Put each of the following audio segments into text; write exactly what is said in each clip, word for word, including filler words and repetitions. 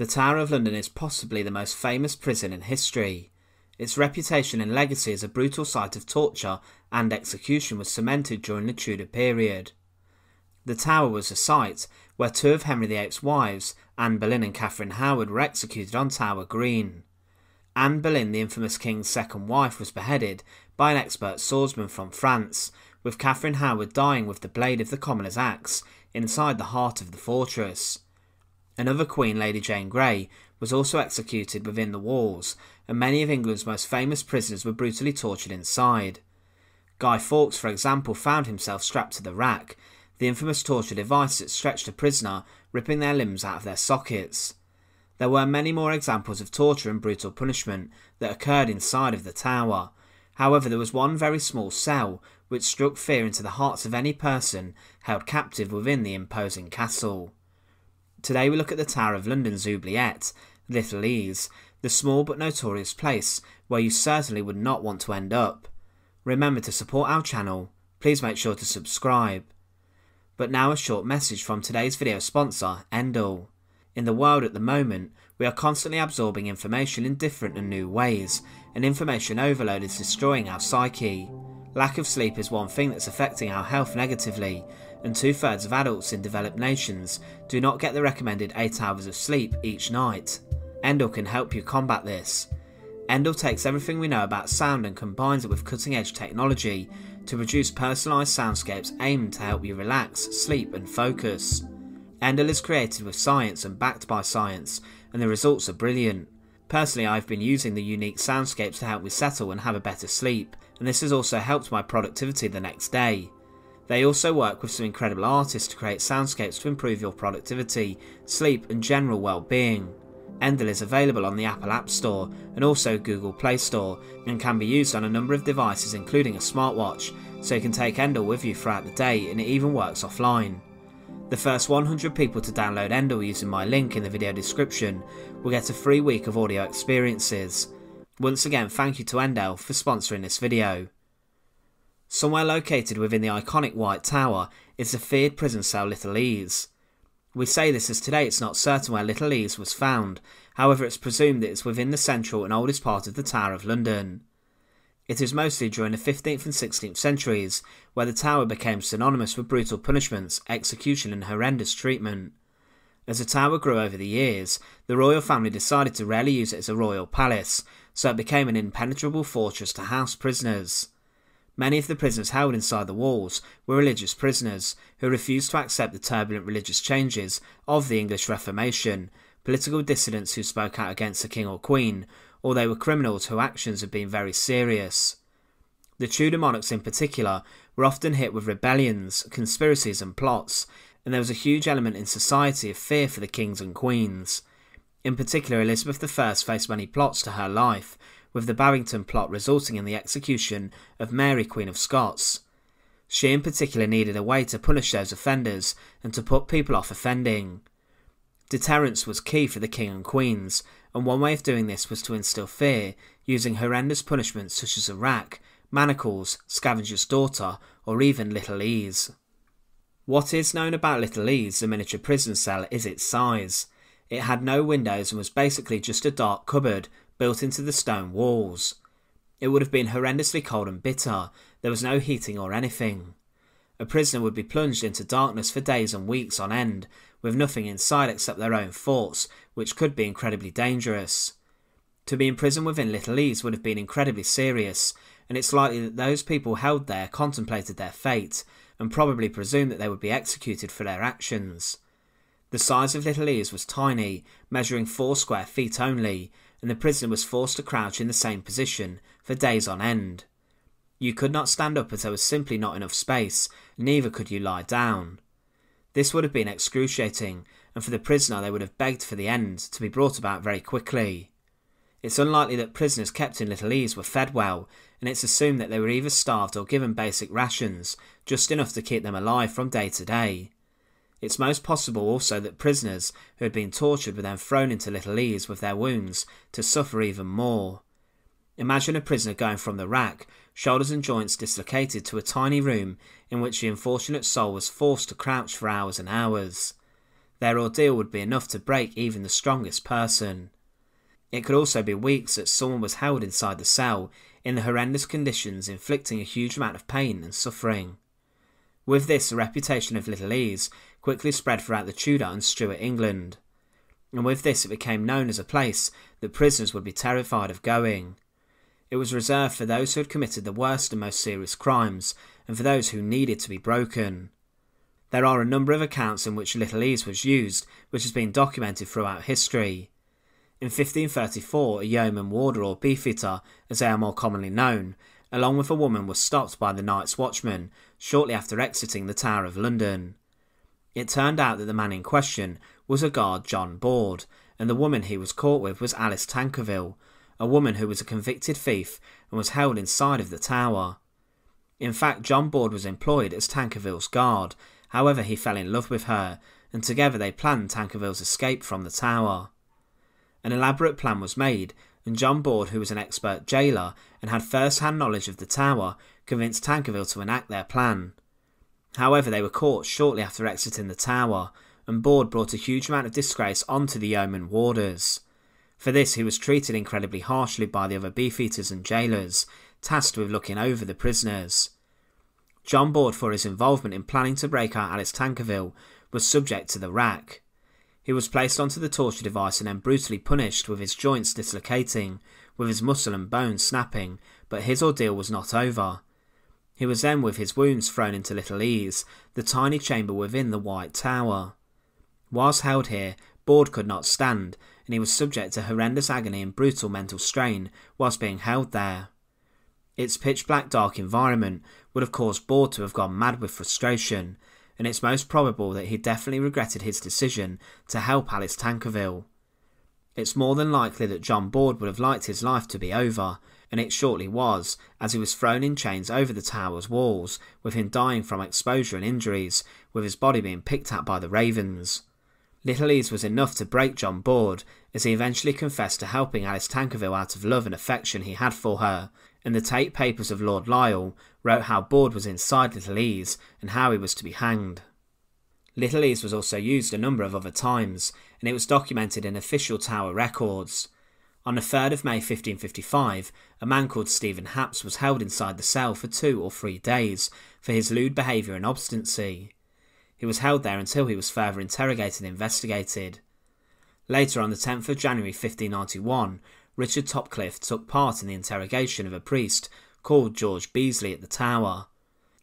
The Tower of London is possibly the most famous prison in history. Its reputation and legacy as a brutal site of torture and execution was cemented during the Tudor period. The tower was a site where two of Henry the eighth's wives, Anne Boleyn and Catherine Howard, were executed on Tower Green. Anne Boleyn, the infamous king's second wife, was beheaded by an expert swordsman from France, with Catherine Howard dying with the blade of the commoner's axe inside the heart of the fortress. Another queen, Lady Jane Grey, was also executed within the walls, and many of England's most famous prisoners were brutally tortured inside. Guy Fawkes, for example, found himself strapped to the rack, the infamous torture device that stretched a prisoner, ripping their limbs out of their sockets. There were many more examples of torture and brutal punishment that occurred inside of the tower. However, there was one very small cell which struck fear into the hearts of any person held captive within the imposing castle. Today we look at the Tower of London's oubliette, Little Ease, the small but notorious place where you certainly would not want to end up. Remember to support our channel, please make sure to subscribe. But now a short message from today's video sponsor, Endel. In the world at the moment, we are constantly absorbing information in different and new ways, and information overload is destroying our psyche. Lack of sleep is one thing that's affecting our health negatively, and two-thirds of adults in developed nations do not get the recommended eight hours of sleep each night. Endel can help you combat this. Endel takes everything we know about sound and combines it with cutting-edge technology to produce personalised soundscapes aimed to help you relax, sleep and focus. Endel is created with science and backed by science, and the results are brilliant. Personally, I've been using the unique soundscapes to help me settle and have a better sleep, and this has also helped my productivity the next day. They also work with some incredible artists to create soundscapes to improve your productivity, sleep and general well-being. Endel is available on the Apple App Store and also Google Play Store, and can be used on a number of devices including a smartwatch, so you can take Endel with you throughout the day, and it even works offline. The first one hundred people to download Endel using my link in the video description will get a free week of audio experiences. Once again, thank you to Endel for sponsoring this video. Somewhere located within the iconic White Tower is the feared prison cell Little Ease. We say this as today it's not certain where Little Ease was found, however it's presumed that it's within the central and oldest part of the Tower of London. It is mostly during the fifteenth and sixteenth centuries where the tower became synonymous with brutal punishments, execution and horrendous treatment. As the tower grew over the years, the royal family decided to rarely use it as a royal palace, so it became an impenetrable fortress to house prisoners. Many of the prisoners held inside the walls were religious prisoners who refused to accept the turbulent religious changes of the English Reformation, political dissidents who spoke out against the king or queen, or they were criminals whose actions had been very serious. The Tudor monarchs in particular were often hit with rebellions, conspiracies and plots, and there was a huge element in society of fear for the kings and queens. In particular, Elizabeth the First faced many plots to her life, with the Barrington plot resulting in the execution of Mary Queen of Scots. She in particular needed a way to punish those offenders and to put people off offending. Deterrence was key for the king and queens, and one way of doing this was to instill fear using horrendous punishments such as a rack, manacles, scavenger's daughter or even Little Ease. What is known about Little Ease, the miniature prison cell, is its size. It had no windows and was basically just a dark cupboard built into the stone walls. It would have been horrendously cold and bitter. There was no heating or anything. A prisoner would be plunged into darkness for days and weeks on end, with nothing inside except their own thoughts, which could be incredibly dangerous. To be imprisoned within Little Ease would have been incredibly serious, and it's likely that those people held there contemplated their fate, and probably presumed that they would be executed for their actions. The size of Little Ease was tiny, measuring four square feet only, and the prisoner was forced to crouch in the same position for days on end. You could not stand up as there was simply not enough space, neither could you lie down. This would have been excruciating, and for the prisoner they would have begged for the end to be brought about very quickly. It's unlikely that prisoners kept in Little Ease were fed well, and it's assumed that they were either starved or given basic rations, just enough to keep them alive from day to day. It's most possible also that prisoners who had been tortured were then thrown into Little Ease with their wounds to suffer even more. Imagine a prisoner going from the rack, shoulders and joints dislocated, to a tiny room in which the unfortunate soul was forced to crouch for hours and hours. Their ordeal would be enough to break even the strongest person. It could also be weeks that someone was held inside the cell, in the horrendous conditions, inflicting a huge amount of pain and suffering. With this, the reputation of Little Ease quickly spread throughout the Tudor and Stuart England, and with this it became known as a place that prisoners would be terrified of going. It was reserved for those who had committed the worst and most serious crimes, and for those who needed to be broken. There are a number of accounts in which Little Ease was used, which has been documented throughout history. In fifteen thirty-four, a yeoman warder, or beefeater as they are more commonly known, along with a woman, was stopped by the night's watchman shortly after exiting the Tower of London. It turned out that the man in question was a guard, John Bord, and the woman he was caught with was Alice Tankerville, a woman who was a convicted thief and was held inside of the tower. In fact, John Bord was employed as Tankerville's guard. However, he fell in love with her, and together they planned Tankerville's escape from the tower. An elaborate plan was made, and John Bord, who was an expert jailer and had first-hand knowledge of the tower, convinced Tankerville to enact their plan. However, they were caught shortly after exiting the tower, and Bord brought a huge amount of disgrace onto the yeoman warders. For this, he was treated incredibly harshly by the other beefeaters and jailers, tasked with looking over the prisoners. John Bord, for his involvement in planning to break out Alice Tankerville, was subject to the rack. He was placed onto the torture device and then brutally punished, with his joints dislocating, with his muscle and bone snapping, but his ordeal was not over. He was then, with his wounds, thrown into Little Ease, the tiny chamber within the White Tower. Whilst held here, Bord could not stand, and he was subject to horrendous agony and brutal mental strain whilst being held there. Its pitch-black dark environment would have caused Bord to have gone mad with frustration, and it's most probable that he definitely regretted his decision to help Alice Tankerville. It's more than likely that John Bord would have liked his life to be over, and it shortly was, as he was thrown in chains over the tower's walls, with him dying from exposure and injuries, with his body being picked at by the ravens. Little Ease was enough to break John Bord, as he eventually confessed to helping Alice Tankerville out of love and affection he had for her, and the Tate Papers of Lord Lisle wrote how Bord was inside Little Ease and how he was to be hanged. Little Ease was also used a number of other times, and it was documented in official tower records. On the third of May fifteen fifty-five, a man called Stephen Haps was held inside the cell for two or three days for his lewd behaviour and obstinacy. He was held there until he was further interrogated and investigated. Later, on the tenth of January fifteen ninety-one, Richard Topcliffe took part in the interrogation of a priest called George Beesley at the Tower.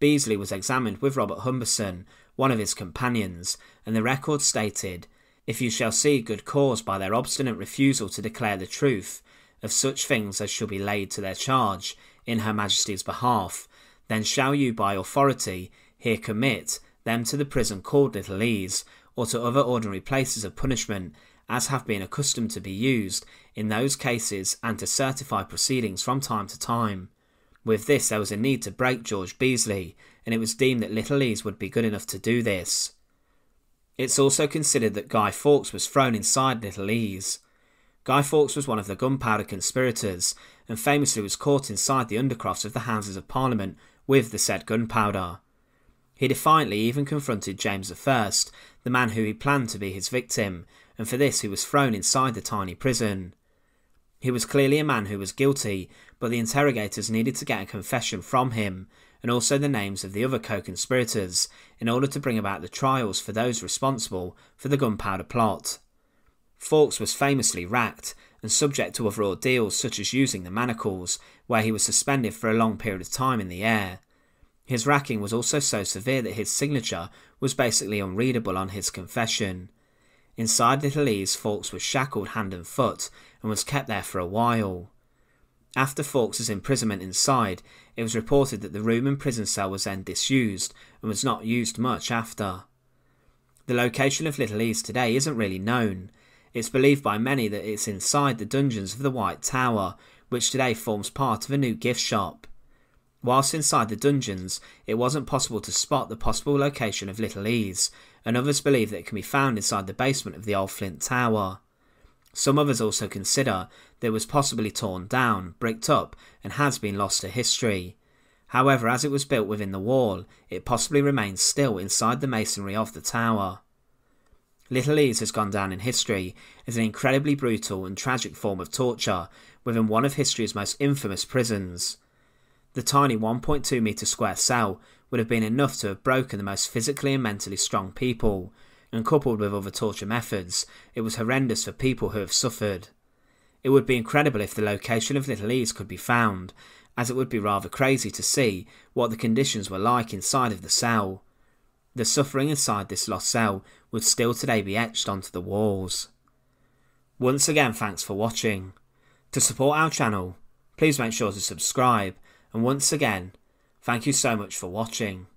Beesley was examined with Robert Humberson, one of his companions, and the record stated, "If you shall see good cause by their obstinate refusal to declare the truth of such things as shall be laid to their charge in Her Majesty's behalf, then shall you by authority here commit them to the prison called Little Ease, or to other ordinary places of punishment as have been accustomed to be used in those cases, and to certify proceedings from time to time." With this, there was a need to break George Beesley, and it was deemed that Little Ease would be good enough to do this. It's also considered that Guy Fawkes was thrown inside Little Ease. Guy Fawkes was one of the gunpowder conspirators, and famously was caught inside the undercrofts of the Houses of Parliament with the said gunpowder. He defiantly even confronted James the First, the man who he planned to be his victim, and for this he was thrown inside the tiny prison. He was clearly a man who was guilty, but the interrogators needed to get a confession from him, and also the names of the other co-conspirators, in order to bring about the trials for those responsible for the gunpowder plot. Fawkes was famously racked, and subject to other ordeals such as using the manacles, where he was suspended for a long period of time in the air. His racking was also so severe that his signature was basically unreadable on his confession. Inside Little Ease, Fawkes was shackled hand and foot, and was kept there for a while. After Fawkes's imprisonment inside, it was reported that the room and prison cell was then disused, and was not used much after. The location of Little Ease today isn't really known. It's believed by many that it's inside the dungeons of the White Tower, which today forms part of a new gift shop. Whilst inside the dungeons, it wasn't possible to spot the possible location of Little Ease, and others believe that it can be found inside the basement of the old Flint Tower. Some others also consider that it was possibly torn down, bricked up, and has been lost to history. However, as it was built within the wall, it possibly remains still inside the masonry of the tower. Little Ease has gone down in history as an incredibly brutal and tragic form of torture within one of history's most infamous prisons. The tiny one point two metre square cell would have been enough to have broken the most physically and mentally strong people, and coupled with other torture methods, it was horrendous for people who have suffered. It would be incredible if the location of Little Ease could be found, as it would be rather crazy to see what the conditions were like inside of the cell. The suffering inside this lost cell would still today be etched onto the walls. Once again, thanks for watching. To support our channel, please make sure to subscribe, and once again, thank you so much for watching.